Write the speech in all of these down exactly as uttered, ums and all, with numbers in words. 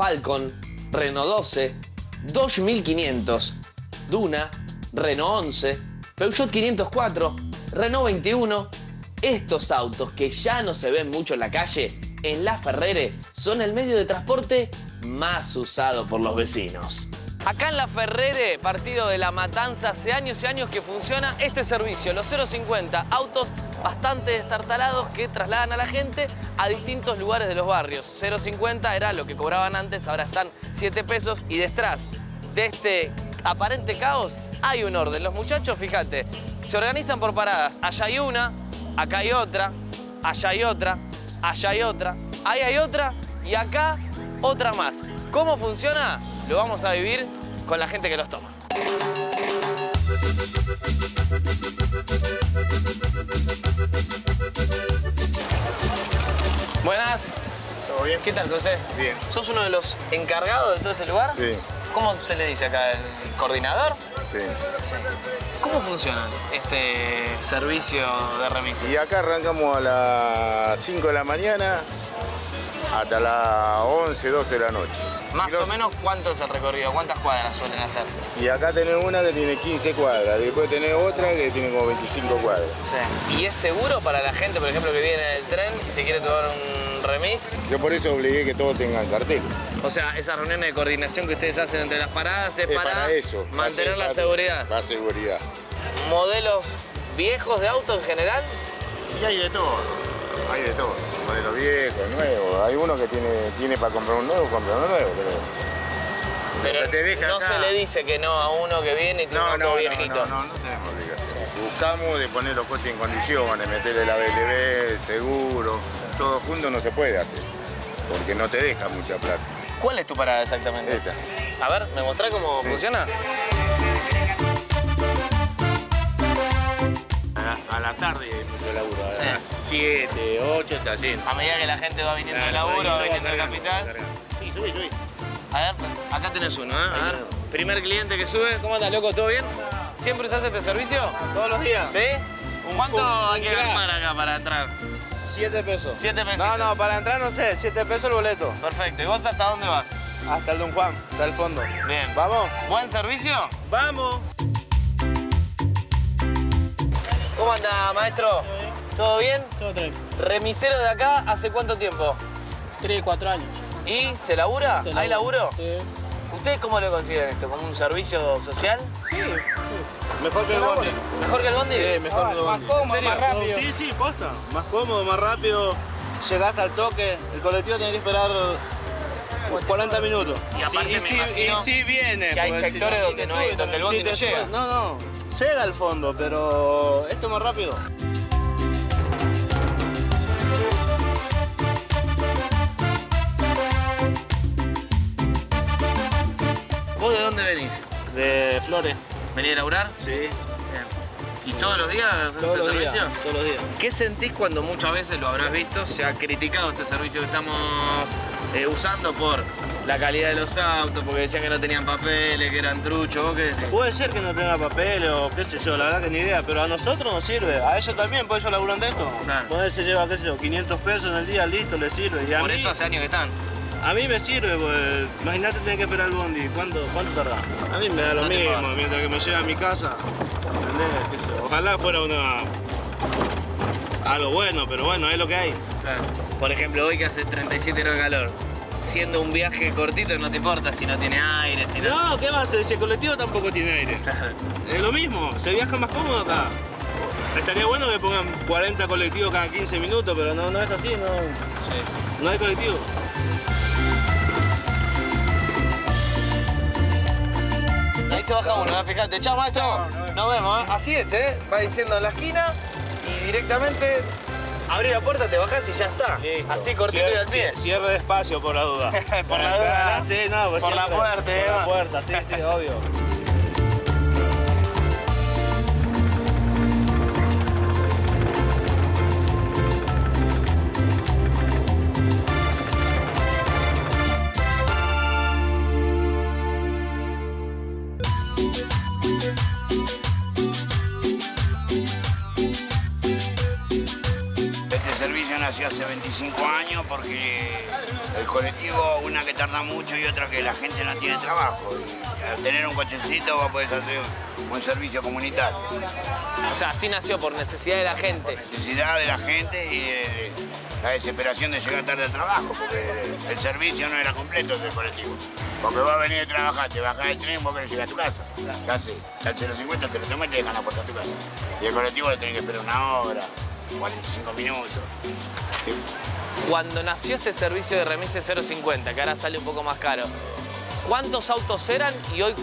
Falcon, Renault doce, Dodge mil quinientos, Duna, Renault once, Peugeot quinientos cuatro, Renault veintiuno. Estos autos que ya no se ven mucho en la calle, en Laferrere, son el medio de transporte más usado por los vecinos. Acá en Laferrere, partido de La Matanza, hace años y años que funciona este servicio, los cero cincuenta, autos bastante destartalados que trasladan a la gente a distintos lugares de los barrios. cero cincuenta era lo que cobraban antes, ahora están siete pesos, y detrás de este aparente caos hay un orden. Los muchachos, fíjate, se organizan por paradas, allá hay una, acá hay otra, allá hay otra, allá hay otra, ahí hay otra y acá otra más. ¿Cómo funciona? Lo vamos a vivir con la gente que los toma. Buenas. ¿Todo bien? ¿Qué tal, José? Bien. ¿Sos uno de los encargados de todo este lugar? Sí. ¿Cómo se le dice acá? ¿El coordinador? Sí. Sí. ¿Cómo funciona este servicio de remises? Y acá arrancamos a las cinco de la mañana hasta las once, doce de la noche. Más los... o menos, ¿cuánto es el recorrido? ¿Cuántas cuadras suelen hacer? Y acá tenés una que tiene quince cuadras, después tenés otra que tiene como veinticinco cuadras. Sí. ¿Y es seguro para la gente, por ejemplo, que viene del tren y se quiere tomar un remis? Yo por eso obligué que todos tengan cartel. O sea, esas reuniones de coordinación que ustedes hacen entre las paradas es, es para, para eso, mantener la seguridad. La seguridad. ¿Modelos viejos de auto en general? Y hay de todo, hay de todo. Modelos viejos, nuevos. Hay uno que tiene, tiene para comprar un nuevo, compra un nuevo, creo. Pero te no acá. Se le dice que no a uno que viene y tiene no, un auto no, viejito. No, no, no, no tenemos obligación. Buscamos de poner los coches en condiciones, meterle la A B T B, seguro. Todo junto no se puede hacer, porque no te deja mucha plata. ¿Cuál es tu parada exactamente? Esta. A ver, ¿me mostrás cómo sí. funciona? A, a la tarde hay mucho laburo, a sí. las siete, ocho está lleno. A medida que la gente va viniendo del laburo, va viniendo al capital. Cargando. Sí, subí, subí. A ver, acá tenés uno, ¿eh? A ver, primer cliente que sube. ¿Cómo andas, loco? ¿Todo bien? ¿Siempre usás este servicio? Todos los días. ¿Sí? ¿Cuánto un, hay que ganar acá para entrar? siete pesos. siete pesos. No, no, para entrar no sé, siete pesos el boleto. Perfecto. ¿Y vos hasta dónde vas? Hasta el Don Juan, hasta el fondo. Bien. ¿Vamos? ¿Buen servicio? ¡Vamos! ¿Cómo anda, maestro? ¿Todo bien? Todo bien. ¿Remisero de acá hace cuánto tiempo? tres, cuatro años. ¿Y se labura? Se labura. ¿Hay laburo? Sí. ¿Ustedes cómo lo consideran esto? ¿Como un servicio social? Sí. Mejor que el bondi. ¿Mejor que el bondi? Sí, mejor que el bondi. Más cómodo, más rápido. Sí, sí, posta. Más cómodo, más rápido. Llegás al toque. El colectivo tiene que esperar cuarenta minutos. Y aparte sí, me y sí viene. Que hay sectores donde, no, sube, donde el bondi sí, no llega. No, no. Llega al fondo, pero esto es más rápido. ¿Vos de dónde venís? De Flores. ¿Venís a laburar? Sí. Bien. ¿Y todos los días haces este servicio? Todos los días. ¿Qué sentís cuando muchas veces, lo habrás visto, se ha criticado este servicio que estamos eh, usando por la calidad de los autos, porque decían que no tenían papeles, que eran truchos? ¿Vos qué decís? Puede ser que no tengan papel o qué sé yo, la verdad que ni idea, pero a nosotros nos sirve. A ellos también, porque ellos laburan de esto. Claro. Podés se lleva, qué sé yo, quinientos pesos en el día, listo, les sirve. Y a por mí, eso hace años que están. A mí me sirve, pues, imagínate tener que esperar el bondi, ¿cuánto, cuánto tarda? A mí me da lo mismo, mientras que me lleva a mi casa, ¿entendés? Ojalá fuera una... algo bueno, pero bueno, es lo que hay. Claro. Por ejemplo, hoy que hace treinta y siete grados de calor, siendo un viaje cortito no te importa si no tiene aire, si no... No, ¿qué más? Ese colectivo tampoco tiene aire. Es lo mismo, se viaja más cómodo acá. Estaría bueno que pongan cuarenta colectivos cada quince minutos, pero no, no es así, no... Sí. No hay colectivo. Ahí se baja uno, ¿eh? Fíjate. Chao, maestro. Chao, nos, nos vemos, ¿eh? Así es, ¿eh? Va diciendo en la esquina y directamente abre la puerta, te bajás y ya está. Listo. Así cortito y al pie. Cierre despacio por la duda. por, por la duda. La... Sí, no, por, por la puerta, Por eh, la puerta, sí, sí, obvio. colectivos, una que tarda mucho y otra que la gente no tiene trabajo. Y al tener un cochecito vos podés hacer un servicio comunitario. O sea, así nació, por necesidad de la gente. Por necesidad de la gente y de la desesperación de llegar tarde al trabajo, porque el servicio no era completo del colectivo. Porque vos venís a trabajar, te bajás del tren, vos querés llegar a tu casa. Casi, al cero cincuenta te lo tomas y te dejan la puerta a tu casa. Y el colectivo lo tenés que esperar una hora, cuarenta y cinco minutos. Sí. Cuando nació este servicio de remise cero cincuenta, que ahora sale un poco más caro, ¿cuántos autos eran y hoy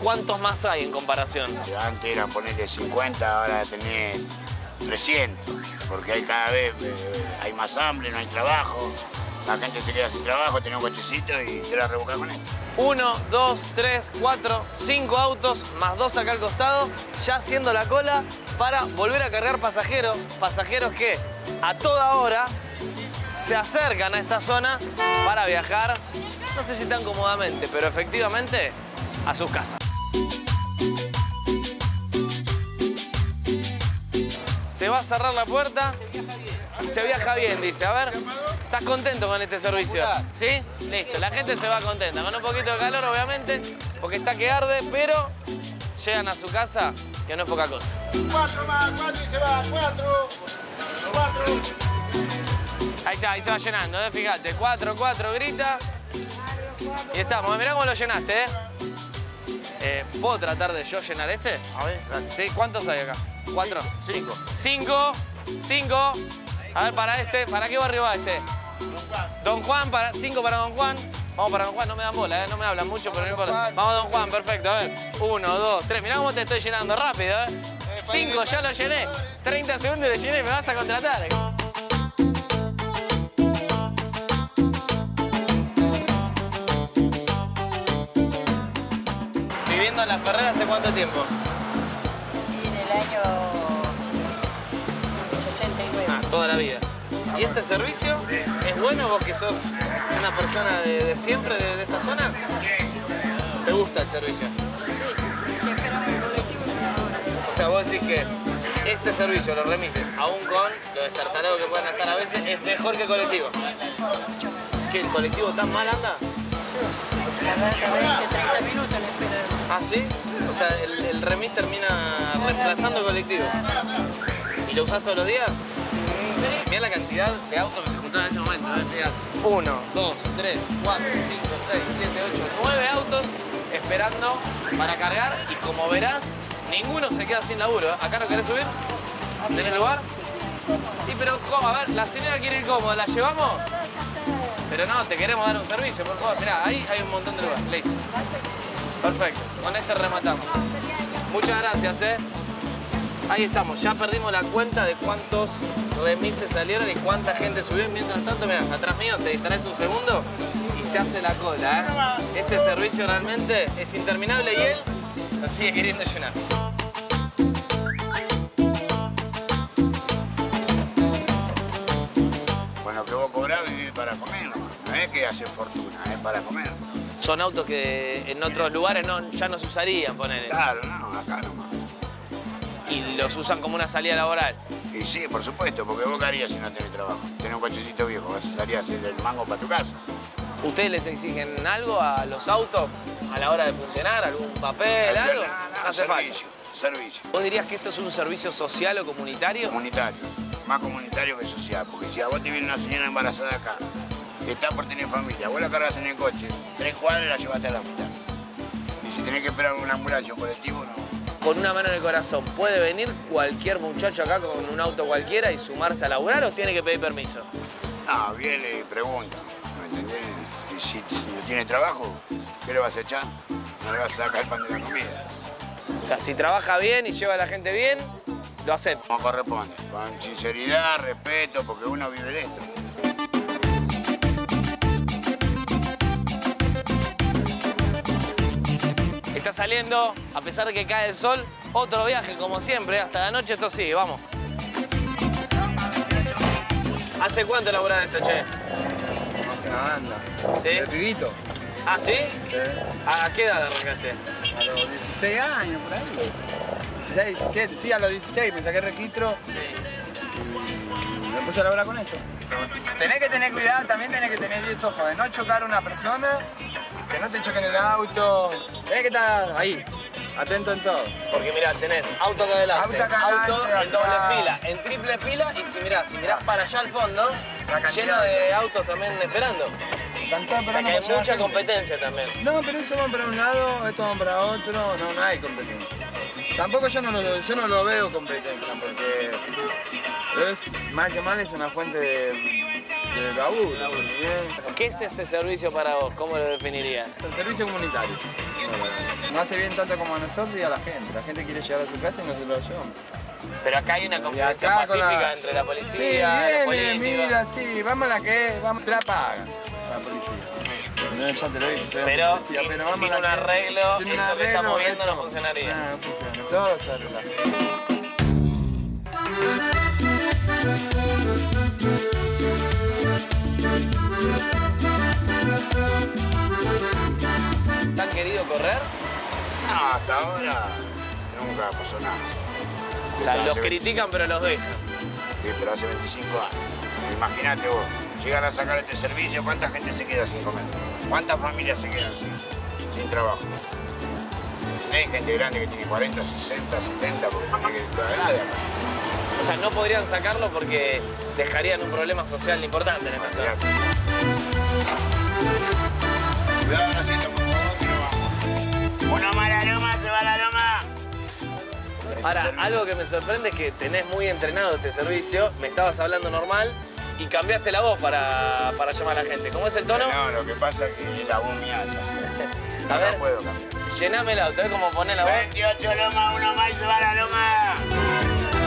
cuántos más hay en comparación? Antes eran ponerle cincuenta, ahora tenés trescientos, porque hay cada vez eh, hay más hambre, no hay trabajo, la gente se queda sin trabajo, tenés un cochecito y te la rebuscás con él. Uno, dos, tres, cuatro, cinco autos, más dos acá al costado, ya haciendo la cola para volver a cargar pasajeros, pasajeros que a toda hora se acercan a esta zona para viajar, no sé si tan cómodamente, pero efectivamente a sus casas. Se va a cerrar la puerta y se viaja bien, dice. A ver, ¿estás contento con este servicio? ¿Sí? Listo, la gente se va contenta, con un poquito de calor obviamente, porque está que arde, pero llegan a su casa, que no es poca cosa. Cuatro más, cuatro y se va, cuatro, cuatro. Ahí está, ahí se va llenando, ¿eh? Fíjate, cuatro, cuatro, grita. Y estamos, mirá cómo lo llenaste, ¿eh? eh ¿Puedo tratar de yo llenar este? A ver, ¿sí? ¿Cuántos hay acá? ¿Cuatro? Cinco. Cinco, cinco. A ver, para este, ¿para qué barrio va este? Don Juan, para cinco para Don Juan. Vamos para Don Juan, no me dan bola, ¿eh? No me hablan mucho, pero no importa. Vamos a Don Juan, perfecto, a ver. Uno, dos, tres, mirá cómo te estoy llenando, rápido, ¿eh? Cinco, ya lo llené. treinta segundos y lo llené, me vas a contratar. ¿Viviendo en Las Ferreras hace cuánto tiempo? Sí, en el año sesenta y nueve. Ah, toda la vida. ¿Y este servicio es bueno, vos que sos una persona de, de siempre, de, de esta zona? ¿Te gusta el servicio? Sí, sí, esperamos el colectivo. O sea, vos decís que este servicio, los remises, aún con los destartalados que puedan estar a veces, es mejor que el colectivo. ¿Que el colectivo tan mal anda? veinte, treinta minutos en espera. ¿Ah, sí? O sea, el, el remis termina reemplazando el colectivo. ¿Y lo usás todos los días? Sí. Mirá la cantidad de autos que se juntaron en este momento, ¿eh? Mirá. Uno, dos, tres, cuatro, cinco, seis, siete, ocho, nueve autos esperando para cargar. Y como verás, ninguno se queda sin laburo, ¿eh? ¿Acá no querés subir? ¿Tenés lugar? Sí, pero ¿cómo? A ver, la señora quiere ir cómoda, ¿la llevamos? Pero no, te queremos dar un servicio, por favor. Mirá, ahí hay un montón de lugar. Listo. Perfecto. Con este rematamos. Muchas gracias, ¿eh? Ahí estamos. Ya perdimos la cuenta de cuántos remises salieron y cuánta gente subió. Mientras tanto, mirá, atrás mío, te distraes un segundo y se hace la cola, ¿eh? Este servicio realmente es interminable y él lo sigue queriendo llenar. Para comer, no es que hace fortuna, es para comer. Son autos que en otros lugares no, ya no se usarían, ponele. Claro, no, acá nomás. ¿Y los usan como una salida laboral? Y sí, por supuesto, porque vos qué harías si no tenés trabajo. Tenés un cochecito viejo, vas a salir a hacer el mango para tu casa. ¿Ustedes les exigen algo a los autos a la hora de funcionar? ¿Algún papel, no, algo? No, no, no hace servicio, falta. Servicio. ¿Vos dirías que esto es un servicio social o comunitario? Comunitario. Más comunitario que social, porque si a vos te viene una señora embarazada acá, que está por tener familia, vos la cargas en el coche, tres cuadras la llevaste a la hospital. Y si tenés que esperar una ambulancia o colectivo, no. Con una mano en el corazón, ¿puede venir cualquier muchacho acá con un auto cualquiera y sumarse a laburar o tiene que pedir permiso? No, viene y pregunta, ¿me entendés? Y si no tiene trabajo, ¿qué le vas a echar? No le vas a sacar el pan de la comida. O sea, si trabaja bien y lleva a la gente bien, lo hacemos. Como corresponde, con sinceridad, respeto, porque uno vive de esto. Está saliendo, a pesar de que cae el sol, otro viaje, como siempre, hasta la noche esto sigue, vamos. ¿Hace cuánto laburás esto, che? Hace una banda. ¿Sí? De pibito. ¿Ah, sí? Sí. ¿A qué edad arrancaste? A los dieciséis años, por ahí. dieciséis, diecisiete, sí, a los dieciséis me saqué registro. Sí. Y me puse a laburar con esto. Tenés que tener cuidado, también tenés que tener diez ojos de no chocar a una persona, que no te choquen el auto, tenés que estar ahí, atento en todo. Porque mirá, tenés auto acá adelante, auto, auto en doble fila, en triple fila y si mirás, si mirás para allá al fondo, lleno de autos también esperando. O sea que hay mucha competencia también. No, pero eso van para un lado, esto van para otro, no, no hay competencia. Tampoco yo no, lo, yo no lo veo competencia, porque es, más que mal es una fuente de, de laburo. ¿Qué es este servicio para vos? ¿Cómo lo definirías? El servicio comunitario. No hace bien tanto como a nosotros y a la gente. La gente quiere llegar a su casa y nosotros lo llevamos. Pero acá hay una competencia pacífica la... entre la policía, sí, viene, la mira, sí, vamos a la que vamos, se la pagan. La policía. No, ya te lo dije, ¿eh? Pero policía, sin, pero vamos sin un arreglo, sin esto arreglo, que estamos viendo esto, no funcionaría. No, no funciona. Todo se arregla. ¿Te han querido correr? No, hasta ahora nunca pasó nada. O sea, los critican pero los dejan. Sí, pero hace veinticinco años. Imagínate vos. Llegan a sacar este servicio, ¿cuánta gente se queda sin comer? ¿Cuántas familias se quedan sin, sin trabajo? Hay gente grande que tiene cuarenta, sesenta, setenta, porque tiene que todavía. O sea, no podrían sacarlo porque dejarían un problema social importante en esta zona. Cuidado, no se está por favor, que no vamos. Una mala loma, se va la loma. Ahora, algo que me sorprende es que tenés muy entrenado este servicio, me estabas hablando normal, y cambiaste la voz para, para llamar a la gente. ¿Cómo es el tono? No, lo que pasa es que la voz mía ya. A ver, no puedo cambiar. Llename el auto, ¿eh? Como poner la voz. veintiocho loma, uno más y se va la loma.